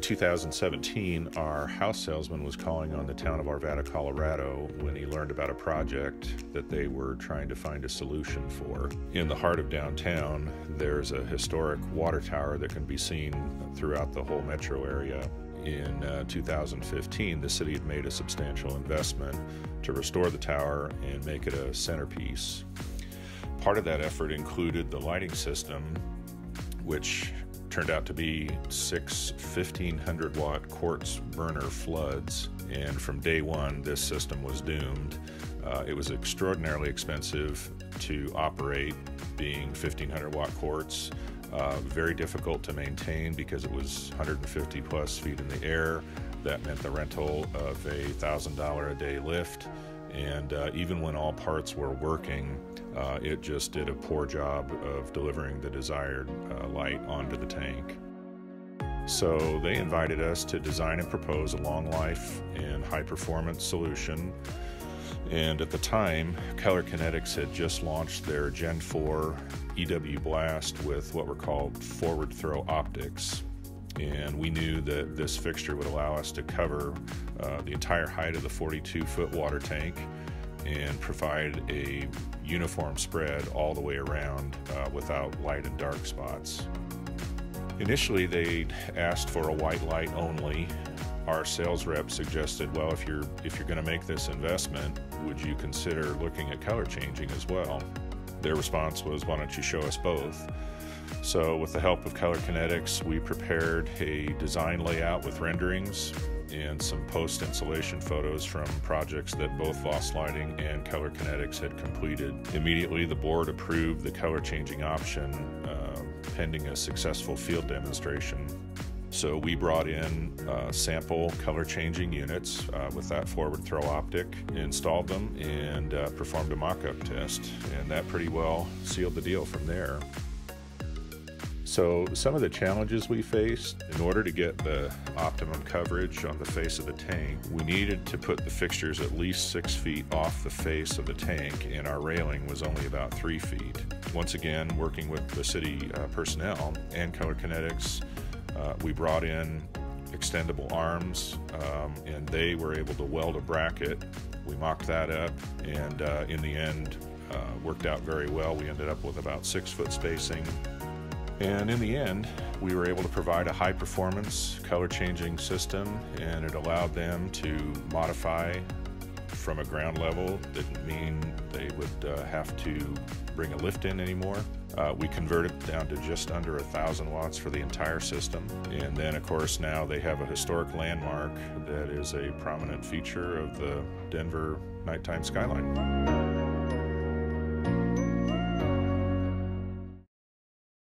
in 2017, our house salesman was calling on the town of Arvada, Colorado, when he learned about a project that they were trying to find a solution for. In the heart of downtown, there's a historic water tower that can be seen throughout the whole metro area. In 2015, the city had made a substantial investment to restore the tower and make it a centerpiece. Part of that effort included the lighting system, which turned out to be 6 1,500-watt quartz burner floods, and from day one this system was doomed. It was extraordinarily expensive to operate, being 1,500-watt quartz, very difficult to maintain because it was 150 plus feet in the air. That meant the rental of a $1,000 a day lift, and even when all parts were working, it just did a poor job of delivering the desired light onto the tank. So they invited us to design and propose a long life and high performance solution. And at the time, Color Kinetics had just launched their Gen 4 EW blast with what were called forward throw optics. And we knew that this fixture would allow us to cover the entire height of the 42-foot water tank and provide a uniform spread all the way around without light and dark spots. Initially, they'd asked for a white light only. Our sales rep suggested, well, if you're going to make this investment, would you consider looking at color changing as well? Their response was, why don't you show us both? So with the help of Color Kinetics, we prepared a design layout with renderings and some post-installation photos from projects that both Voss Lighting and Color Kinetics had completed. Immediately, the board approved the color-changing option, pending a successful field demonstration. So we brought in sample color-changing units with that forward-throw optic, installed them, and performed a mock-up test, and that pretty well sealed the deal from there. So some of the challenges we faced: in order to get the optimum coverage on the face of the tank, we needed to put the fixtures at least 6 feet off the face of the tank, and our railing was only about 3 feet. Once again, working with the city personnel and Color Kinetics, we brought in extendable arms, and they were able to weld a bracket. We mocked that up, and in the end, worked out very well. We ended up with about 6 foot spacing. And in the end, we were able to provide a high-performance color-changing system, and it allowed them to modify from a ground level. Didn't mean they would have to bring a lift in anymore. We converted down to just under 1,000 watts for the entire system. And then, of course, now they have a historic landmark that is a prominent feature of the Denver nighttime skyline.